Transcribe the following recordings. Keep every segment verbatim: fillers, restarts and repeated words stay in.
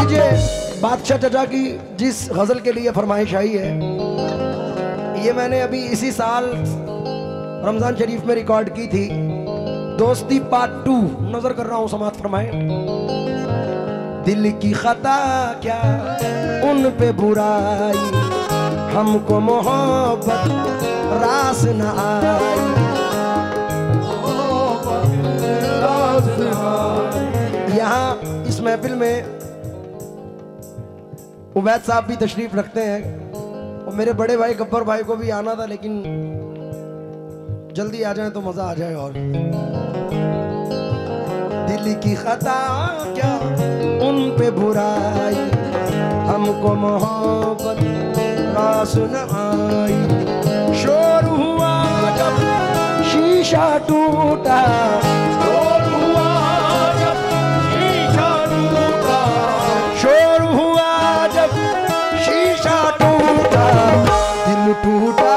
लीजिए बादशाह चाचा की जिस गज़ल के लिए फरमाइश आई है, ये मैंने अभी इसी साल रमज़ान शरीफ में रिकॉर्ड की थी। दोस्ती पार्ट टू, नज़र कर रहा हूँ, समाअत फरमाएं। दिल की खता क्या उन पे बुराई, हमको मोहब्बत रास न आई, यहाँ इस महफिल में उबैद साहब भी तशरीफ रखते हैं और मेरे बड़े भाई गब्बर भाई को भी आना था, लेकिन जल्दी आ जाए तो मजा आ जाए। और दिल की खता क्या उन पे बुराई, हमको मोहब्बत सुन आई, शोर हुआ जब शीशा टूटा, शोर हुआ जब शीशा टूटा, शोर हुआ जब शीशा टूटा, दिल टूटा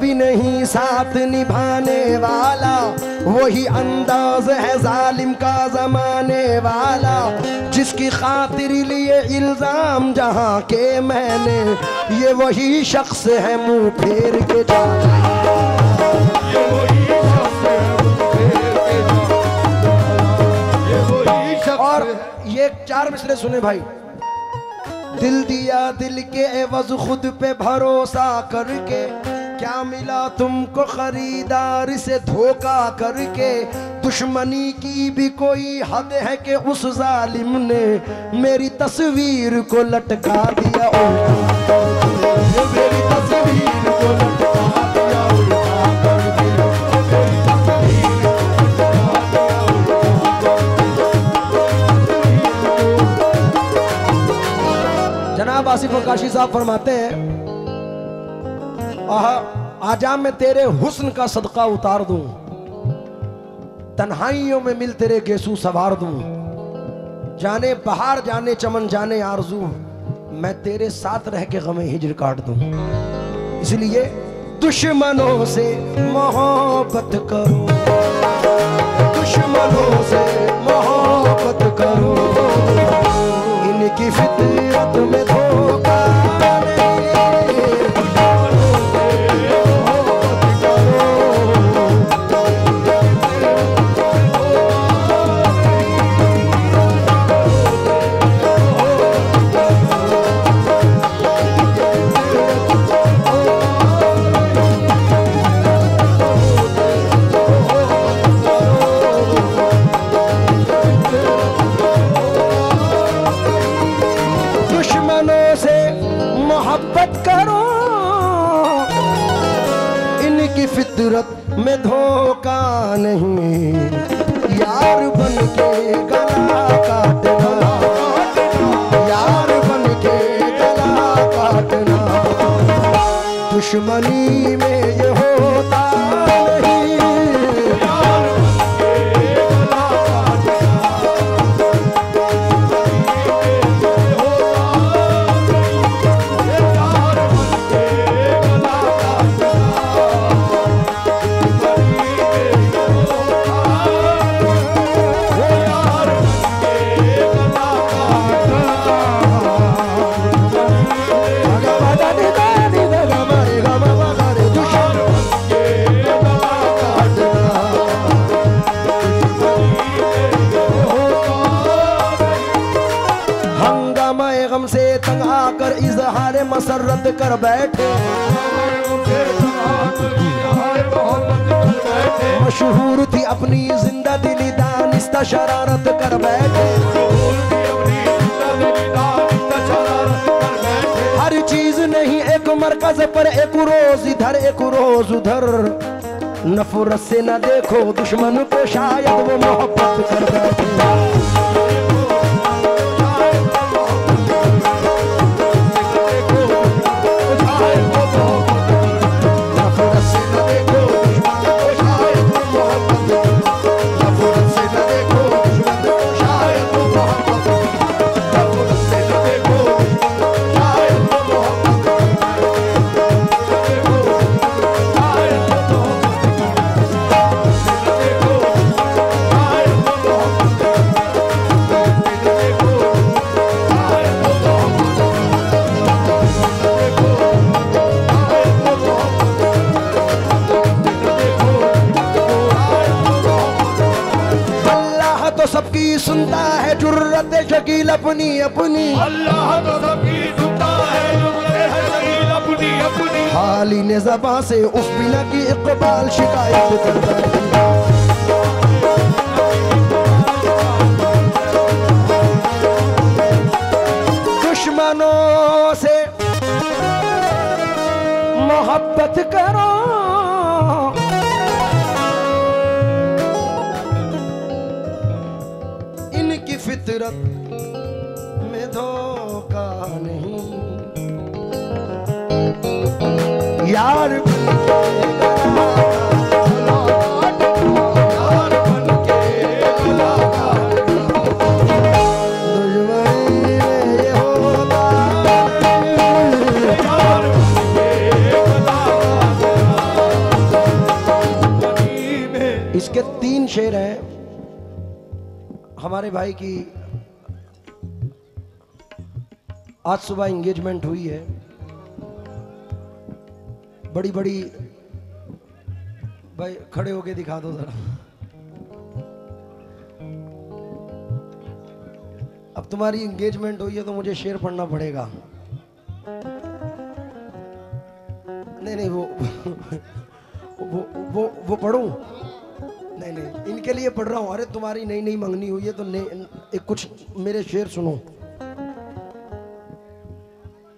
भी नहीं साथ निभाने वाला, वही अंदाज है जालिम का जमाने वाला, जिसकी खातिर लिए इल्जाम जहां के मैंने, ये वही शख्स है मुंह फेर के जा। और ये चार मिसरे सुने भाई। दिल दिया दिल के एवज खुद पे भरोसा करके, क्या मिला तुमको खरीदार से धोखा करके, दुश्मनी की भी कोई हद है कि उस जालिम ने मेरी तस्वीर को लटका दिया। ओ मेरी तस्वीर को लटका दिया, जनाब आसिफ और काशी साहब फरमाते हैं, आजा मैं तेरे हुस्न का सदका उतार दूं, तन्हाइयों में मिल तेरे गेसू सवार दूं, जाने बहार जाने चमन जाने आरजू, मैं तेरे साथ रह के गमे हिजर काट दूं। इसलिए दुश्मनों से मोहब्बत करो, दुश्मनों से मोहब्बत करो, इनकी फितरत में धोखा में धोखा नहीं, यार बन के गला काटना, यार बन के गला काटना, दुश्मनी में ये होता नहीं, यार बन के गला मसरत कर बैठे, मशहूर थी अपनी जिंदा दिली दानिस्ता शरारत कर बैठे, हर चीज नहीं एक मरकज पर, एक रोज इधर एक रोज उधर, नफरत से न देखो दुश्मन को, शायद वो मोहब्बत कर बैठे। अपनी, अल्लाह तो सबकी जुता है अपनी अपनी। हाली ने ज़बां से उस बिला की इकबाल शिकायत करता है। दुश्मनों से मोहब्बत करो, इनकी फितरत में धोखा नहीं। यार इसके तीन शेर हैं हमारे भाई की। आज सुबह एंगेजमेंट हुई है, बड़ी बड़ी भाई खड़े होके दिखा दो जरा। अब तुम्हारी एंगेजमेंट हुई है तो मुझे शेर पढ़ना पड़ेगा। नहीं नहीं वो वो वो, वो पढ़ूं? नहीं नहीं इनके लिए पढ़ रहा हूँ। अरे तुम्हारी नई नई मंगनी हुई है तो ने, एक कुछ मेरे शेर सुनो।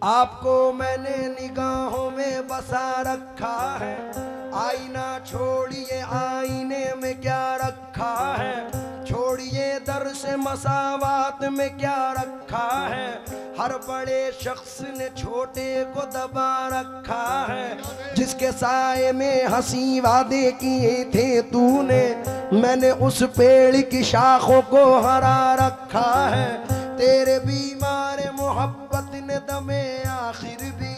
आपको मैंने निगाहों में बसा रखा है, आईना छोड़िए आईने में क्या रखा है, छोड़िए दर से मसावात में क्या रखा है, हर बड़े शख्स ने छोटे को दबा रखा है, जिसके साए में हंसी वादे किए थे तूने, मैंने उस पेड़ की शाखों को हरा रखा है, तेरे बीमार मोहब्बत ने दमे आखिर भी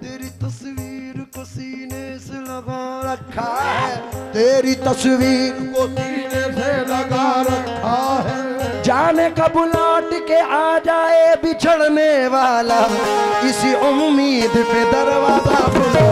तेरी तस्वीर को सीने से लगा रखा है, तेरी तस्वीर को सीने से लगा रखा है, जाने कब लौट के आ जाए बिछड़ने वाला, इसी उम्मीद पे दरवाजा खुला।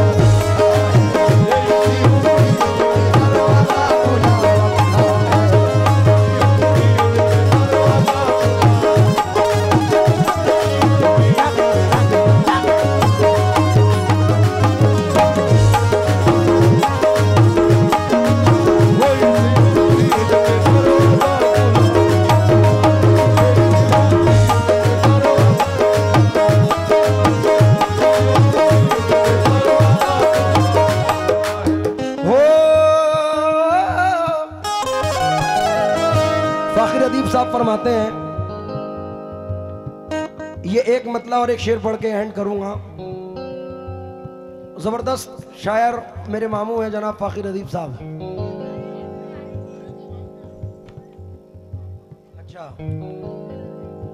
फरमाते हैं ये एक मतला और एक शेर पढ़ के एंड करूंगा। जबरदस्त शायर मेरे मामू हैं जनाब फाखिर अदीब साहब। अच्छा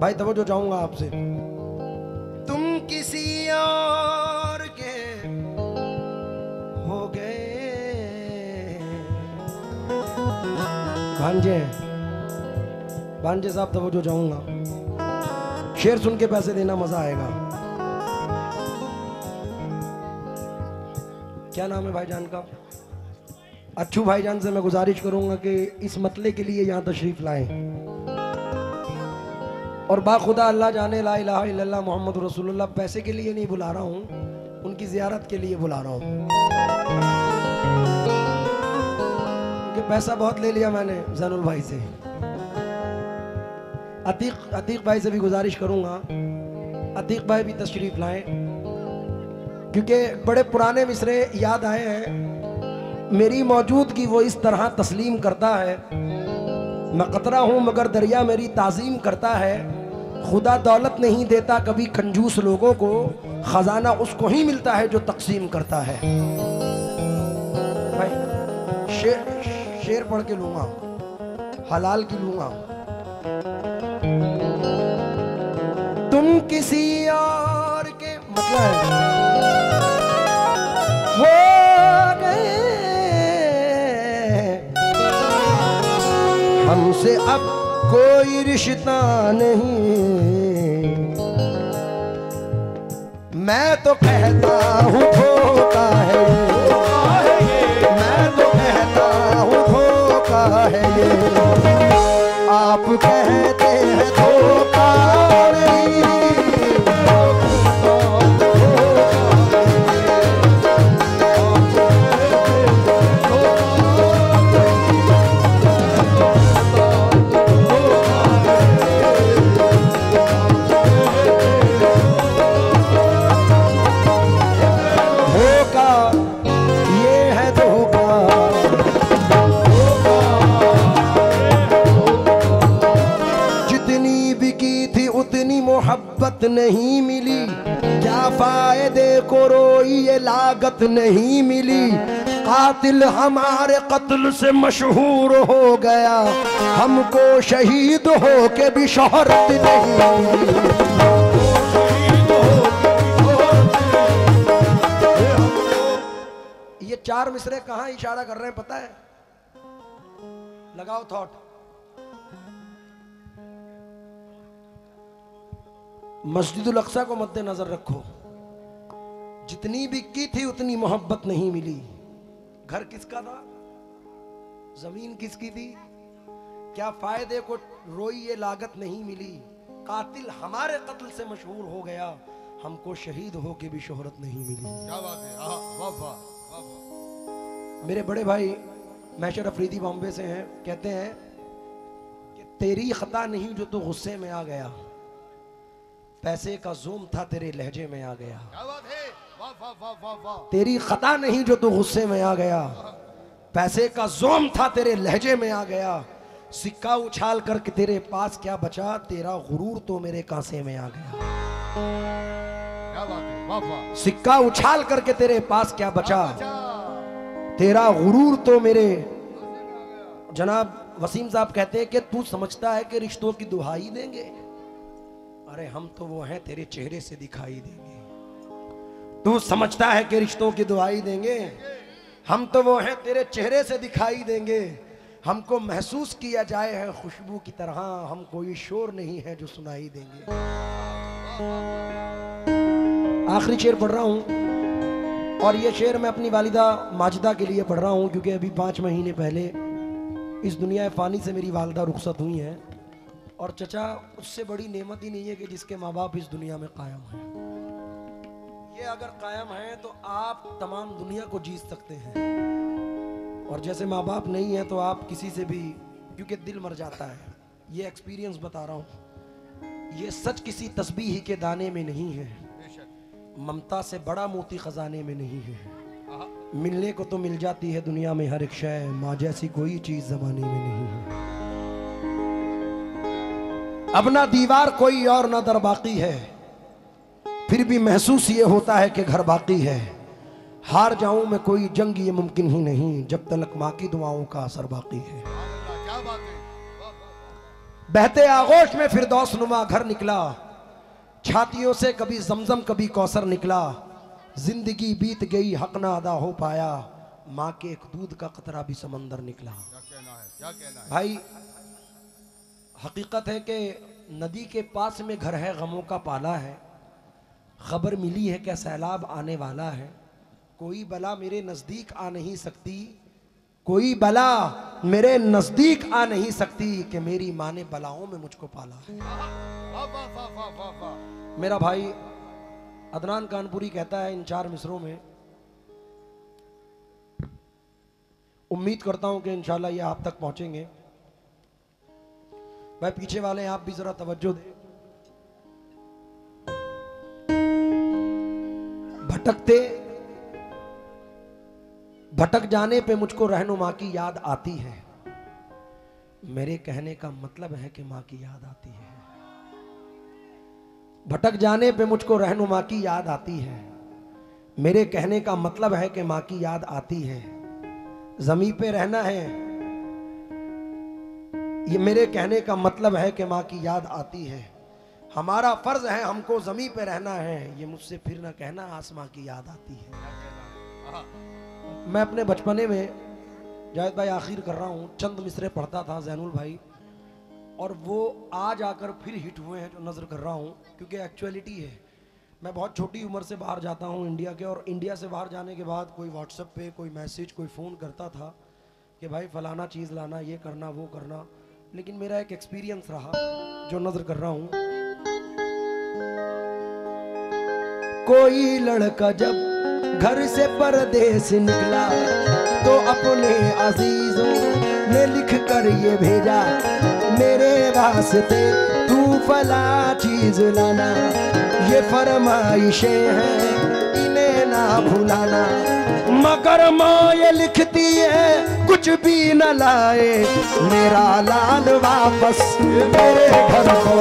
भाई तवज्जो चाहूंगा आपसे। तुम किसी और के हो गए भांजे, भांजे साहब तवज्जो चाहूंगा, शेर सुन के पैसे देना, मजा आएगा। क्या नाम है भाईजान का? अच्छू भाईजान से मैं गुजारिश करूंगा कि इस मतले के लिए यहाँ तशरीफ लाएं और बाखुदा अल्लाह जाने ला इलाहा इल्लल्लाह मोहम्मद रसूलुल्लाह पैसे के लिए नहीं बुला रहा हूँ, उनकी जियारत के लिए बुला रहा हूँ। कि पैसा बहुत ले लिया मैंने जैनुल भाई से। अतीक अतीक भाई से भी गुजारिश करूंगा, अतीक भाई भी तशरीफ लाएं, क्योंकि बड़े पुराने मिसरे याद आए हैं। मेरी मौजूदगी वो इस तरह तस्लीम करता है, मैं कतरा हूँ मगर दरिया मेरी ताज़ीम करता है। खुदा दौलत नहीं देता कभी कंजूस लोगों को, ख़जाना उसको ही मिलता है जो तकसीम करता है। भाई शेर शेर पढ़ के लूँगा, हलाल की लूँगा। तुम किसी और के मतलब हो गए, हमसे अब कोई रिश्ता नहीं, मैं तो कहता हूँ धोखा है, मैं तो कहता हूँ धोखा है, आप कहते हैं धोखा नहीं। मोहब्बत नहीं मिली, क्या फायदे को रोई ये लागत नहीं मिली। कातिल हमारे कत्ल से मशहूर हो गया, हमको शहीद हो के भी शोहरत नहीं मिली। ये चार मिसरे कहां इशारा कर रहे हैं पता है? लगाओ थॉट। मस्जिदुल अक्सा को मद्देनजर रखो। जितनी भी की थी उतनी मोहब्बत नहीं मिली। घर किसका था, जमीन किसकी थी, क्या फायदे को रोई ये लागत नहीं मिली। कातिल हमारे कत्ल से मशहूर हो गया, हमको शहीद हो के भी शोहरत नहीं मिली। क्या बात है, वाह वाह। मेरे बड़े भाई मैशर अफरीदी बॉम्बे से हैं, कहते हैं कि तेरी खता नहीं जो तू तो गुस्से में आ गया, पैसे का जोम था तेरे लहजे में आ गया। क्या बात है, वाह वाह वाह वाह वाह। तेरी खता नहीं जो तू तो गुस्से में आ गया, पैसे का जोम था तेरे लहजे में आ गया। सिक्का उछाल करके तेरे पास क्या बचा, तेरा गुरूर तो मेरे कांसे में आ गया। सिक्का उछाल करके तेरे पास क्या बचा, तेरा गुरूर तो मेरे। जनाब वसीम साहब कहते हैं कि तू समझता है कि रिश्तों की दुहाई देंगे, अरे हम तो वो हैं तेरे चेहरे से दिखाई देंगे। तू समझता है कि रिश्तों की दुहाई देंगे, हम तो वो हैं तेरे चेहरे से दिखाई देंगे। हमको महसूस किया जाए है खुशबू की तरह, हम कोई शोर नहीं है जो सुनाई देंगे। आखिरी शेर पढ़ रहा हूँ, और ये शेर मैं अपनी वालिदा माजिदा के लिए पढ़ रहा हूँ, क्योंकि अभी पाँच महीने पहले इस दुनिया फ़ानी से मेरी वालिदा रुखसत हुई हैं। और चचा, उससे बड़ी नेमत ही नहीं है कि जिसके माँ बाप इस दुनिया में कायम हैं। ये अगर कायम हैं तो आप तमाम दुनिया को जीत सकते हैं, और जैसे माँ बाप नहीं हैं तो आप किसी से भी, क्योंकि दिल मर जाता है। ये एक्सपीरियंस बता रहा हूँ, ये सच किसी तस्बीह के दाने में नहीं है, ममता से बड़ा मोती खजाने में नहीं है। मिलने को तो मिल जाती है दुनिया में हर एक शय, माँ जैसी कोई चीज़ ज़माने में नहीं है। अब ना दीवार कोई और ना दर बाकी है, फिर भी महसूस ये होता है कि घर बाकी है। हार जाऊं मैं कोई जंग ये मुमकिन ही नहीं, जब तलक माँ की दुआओं का असर बाकी है। क्या बात है। बहते आगोश में फिरदौस नुमा घर निकला, छातियों से कभी जमजम कभी कौसर निकला। जिंदगी बीत गई हक ना अदा हो पाया, माँ के एक दूध का कतरा भी समंदर निकला। क्या कहना है, क्या कहना है। भाई हकीकत है कि नदी के पास में घर है, गमों का पाला है। खबर मिली है क्या सैलाब आने वाला है, कोई बला मेरे नज़दीक आ नहीं सकती, कोई बला मेरे नज़दीक आ नहीं सकती कि मेरी माँ ने बलाओं में मुझको पाला है। मेरा भाई अदनान कानपुरी कहता है इन चार मिसरों में, उम्मीद करता हूँ कि इंशाल्लाह ये आप तक पहुँचेंगे। भाई पीछे वाले आप भी जरा तवज्जो दें। भटकते भटक जाने पे मुझको रहनुमा की याद आती है, मेरे कहने का मतलब है कि माँ की याद आती है। भटक जाने पे मुझको रहनुमा की याद आती है, मेरे कहने का मतलब है कि माँ की याद आती है। जमीन पे रहना है, ये मेरे कहने का मतलब है कि माँ की याद आती है। हमारा फर्ज है हमको जमीन पे रहना है, ये मुझसे फिर ना कहना आसमां की याद आती है। मैं अपने बचपने में, जावेद भाई आखिर कर रहा हूँ, चंद मिसरे पढ़ता था जैनुल भाई, और वो आज आकर फिर हिट हुए हैं जो नज़र कर रहा हूँ, क्योंकि एक्चुअलिटी है। मैं बहुत छोटी उम्र से बाहर जाता हूँ इंडिया के, और इंडिया से बाहर जाने के बाद कोई व्हाट्सएप पे, कोई मैसेज, कोई फ़ोन करता था कि भाई फ़लाना चीज़ लाना, ये करना, वो करना। लेकिन मेरा एक एक्सपीरियंस रहा जो नजर कर रहा हूं। कोई लड़का जब घर से परदेश निकला तो अपने अजीजों ने लिख कर ये भेजा, मेरे रास्ते तू फला चीज लाना, ये फरमाइशें हैं इन्हें ना भुलाना। मगर माँ ये लिखती है कुछ भी न लाए, मेरा लाल वापस मेरे घर को।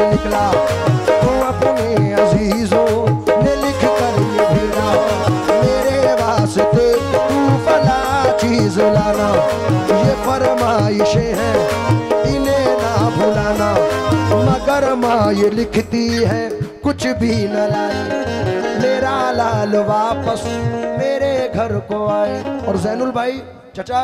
से निकला तू अपने अजीजों ने लिख कर ये भेजा, मेरे वास्ते तू फला चीज लाना, ये फरमाइशें हैं इन्हें ना भुलाना, मगर माँ ये लिखती है कुछ भी न लाए, मेरा लाल वापस मेरे घर को आए। और जैनुल भाई चचा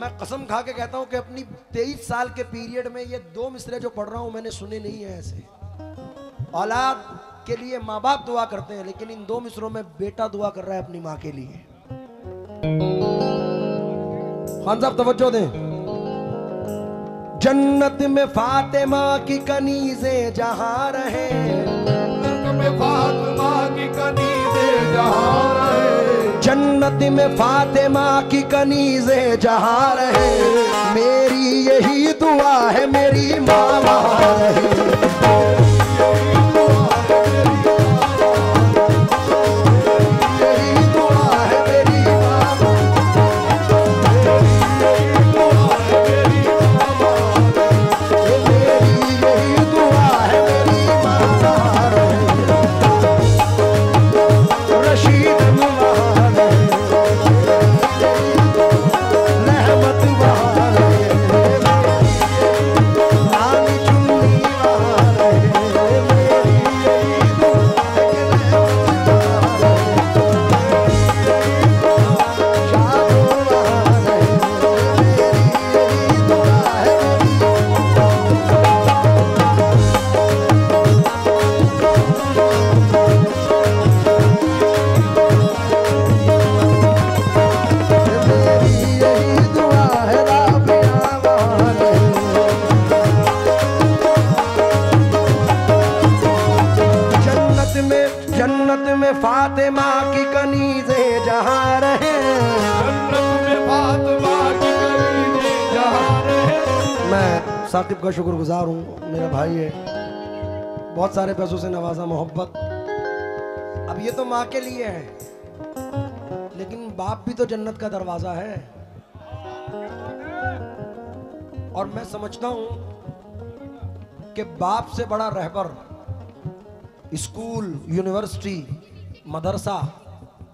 मैं कसम खा के कहता हूं कि अपनी तेईस साल के पीरियड में ये दो मिसरे जो पढ़ रहा हूं मैंने सुने नहीं है ऐसे। औलाद के लिए माँ बाप दुआ करते हैं लेकिन इन दो मिसरों में बेटा दुआ कर रहा है अपनी माँ के लिए। खान साहब तवज्जो दें। जन्नत में फातिमा की कनीज़ें जहां रहे, जन्नत में फातिमा की कनीज़ें जहां रहे, जन्नत में फातिमा की कनीज़ें जहाँ रहे, मेरी यही दुआ है मेरी माँ वहाँ रहे। यही दुआ है मेरी माँ मेरी यही दुआ है मेरी माँ वहाँ रहे। रशीद साकिब का शुक्रगुजार हूँ, मेरा भाई है, बहुत सारे पैसों से नवाजा, मोहब्बत। अब ये तो माँ के लिए है लेकिन बाप भी तो जन्नत का दरवाज़ा है। और मैं समझता हूँ कि बाप से बड़ा रहबर स्कूल, यूनिवर्सिटी, मदरसा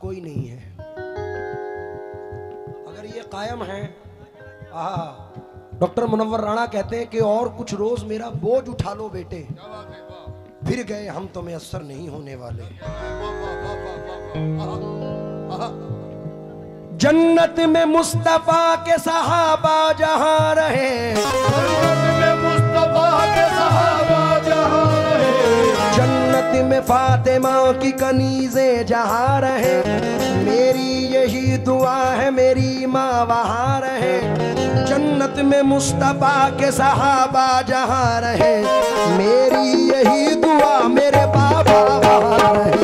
कोई नहीं है। अगर ये कायम है, आहा, डॉक्टर मुनव्वर राणा कहते हैं कि और कुछ रोज मेरा बोझ उठा लो बेटे, फिर गए हम तो मैं असर नहीं होने वाले। जन्नत में मुस्तफा के सहाबा जहां रहे, जन्नत में मुस्तफा के सहाबा जहां रहे, जन्नत में फातिमा की कनीज़ें जहां रहे, मेरी यही दुआ है मेरी माँ वहाँ रहे। जन्नत में मुस्तफा के सहाबा जहाँ रहे, मेरी यही दुआ मेरे बाबा वहाँ रहे।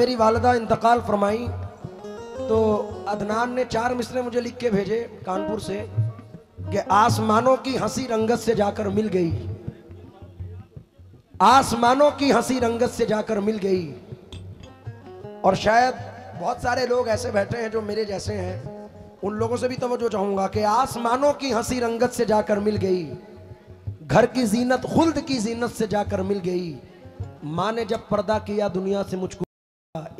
मेरी वालदा इंतकाल फरमाई तो अदनान ने चार मिसरे मुझे लिख के भेजे कानपुर से कि आसमानों की हंसी रंगत से जाकर मिल गई, आसमानों की हंसी रंगत से जाकर मिल गई। और शायद बहुत सारे लोग ऐसे बैठे हैं जो मेरे जैसे हैं, उन लोगों से भी तवज्जो चाहूंगा कि आसमानों की हंसी रंगत से जाकर मिल गई, घर की जीनत खुल्द की जीनत से जाकर मिल गई, माँ ने जब पर्दा किया दुनिया से मुझको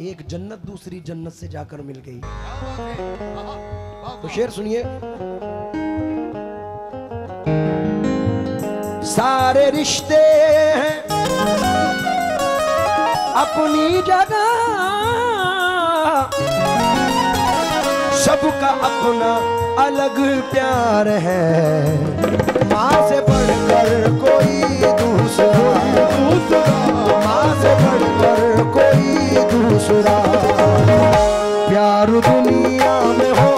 एक जन्नत दूसरी जन्नत से जाकर मिल गई। तो शेर सुनिए। सारे रिश्ते हैं अपनी जगह, सबका अपना अलग प्यार है, माँ से बढ़कर कोई दूसरा, माँ से बढ़कर कोई दूसरा, प्यार दुनिया में हो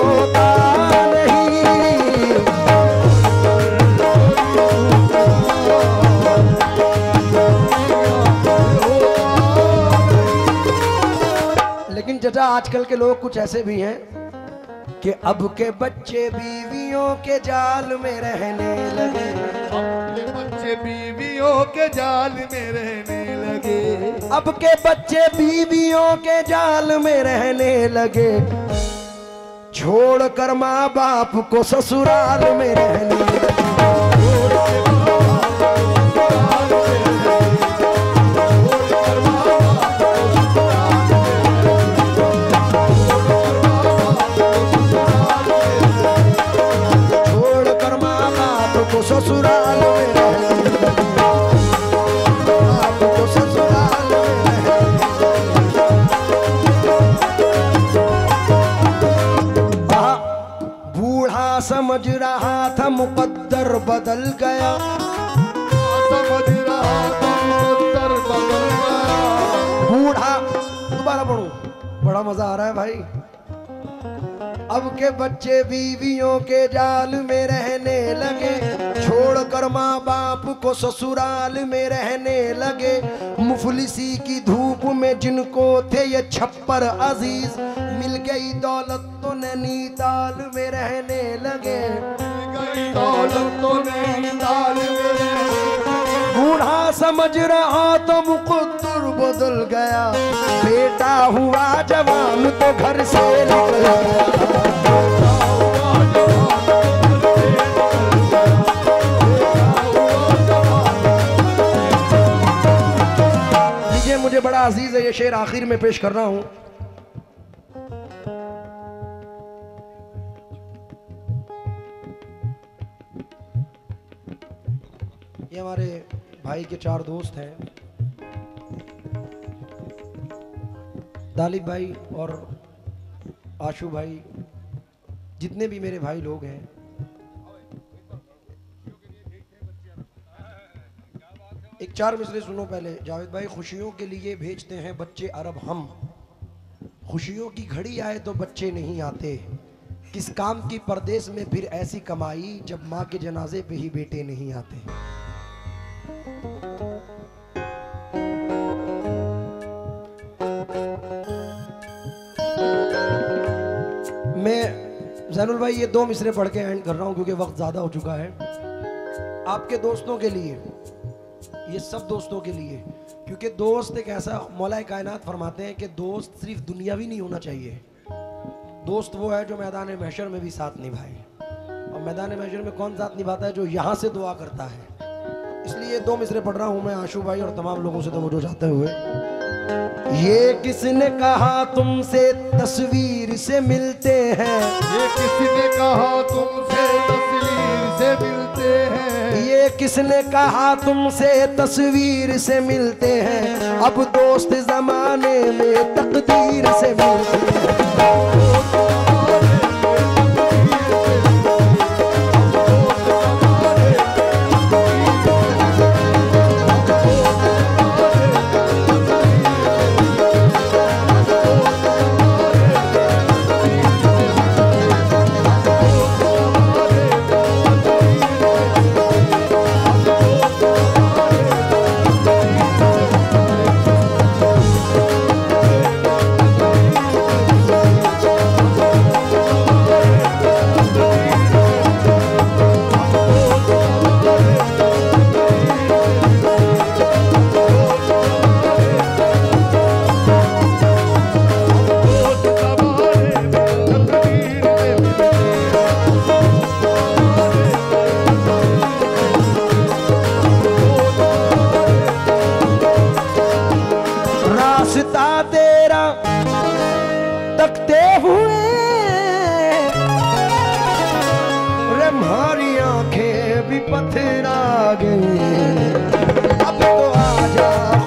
चाचा आजकल के लोग कुछ ऐसे भी हैं कि अब के बच्चे बीवियों के जाल में रहने लगे, अब के बच्चे बीवियों के जाल में रहने लगे, अब के बच्चे बीवियों के जाल में रहने लगे, छोड़ कर माँ बाप को ससुराल में रहने लगे। समझ रहा था मुकद्दर बदल गया, समझ रहा था मुकद्दर बदल गया बूढ़ा। दोबारा पढ़ू, बड़ा मजा आ रहा है भाई। अब के बच्चे बीवियों के जाल में रहने लगे, छोड़कर माँ बाप को ससुराल में रहने लगे, मुफलिसी की धूप में जिनको थे ये छप्पर अजीज, मिल गई दौलत तो नैनी ताल में रहने लगे, मिल गई दौलत तो नैनी ताल में रहने। बूढ़ा समझ रहा तो मुकद्दर बदल गया, बेटा हुआ जवान तो घर से निकल गया। मुझे बड़ा अजीज है ये शेर, आखिर में पेश कर रहा हूं। ये हमारे भाई के चार दोस्त हैं, दाली भाई और आशू भाई, जितने भी मेरे भाई लोग हैं। एक चार मिसरे सुनो पहले। जावेद भाई, खुशियों के लिए भेजते हैं बच्चे अरब हम, खुशियों की घड़ी आए तो बच्चे नहीं आते, किस काम की परदेश में फिर ऐसी कमाई, जब माँ के जनाजे पे ही बेटे नहीं आते। मैं जैनुल भाई ये दो मिसरे पढ़ के एंड कर रहा हूँ क्योंकि वक्त ज्यादा हो चुका है। आपके दोस्तों के लिए, ये सब दोस्तों के लिए, क्योंकि दोस्त एक ऐसा, मौलाए कायनात फरमाते हैं कि दोस्त सिर्फ दुनियावी नहीं होना चाहिए, दोस्त वो है जो मैदान महशर में भी साथ निभाए। और मैदान महशर में कौन साथ निभाता है? जो यहाँ से दुआ करता है। इसलिए दो मिसरे पढ़ रहा हूँ मैं आशू भाई और तमाम लोगों से तवज्जो चाहते हुए। ये किसने कहा तुमसे तस्वीर से मिलते हैं, ये किसने कहा तुमसे तस्वीर से मिलते हैं, ये किसने कहा तुमसे तस्वीर से मिलते हैं, अब दोस्त जमाने में तकदीर से मिलते भी पत्थर आ गए, अब तो आ जा।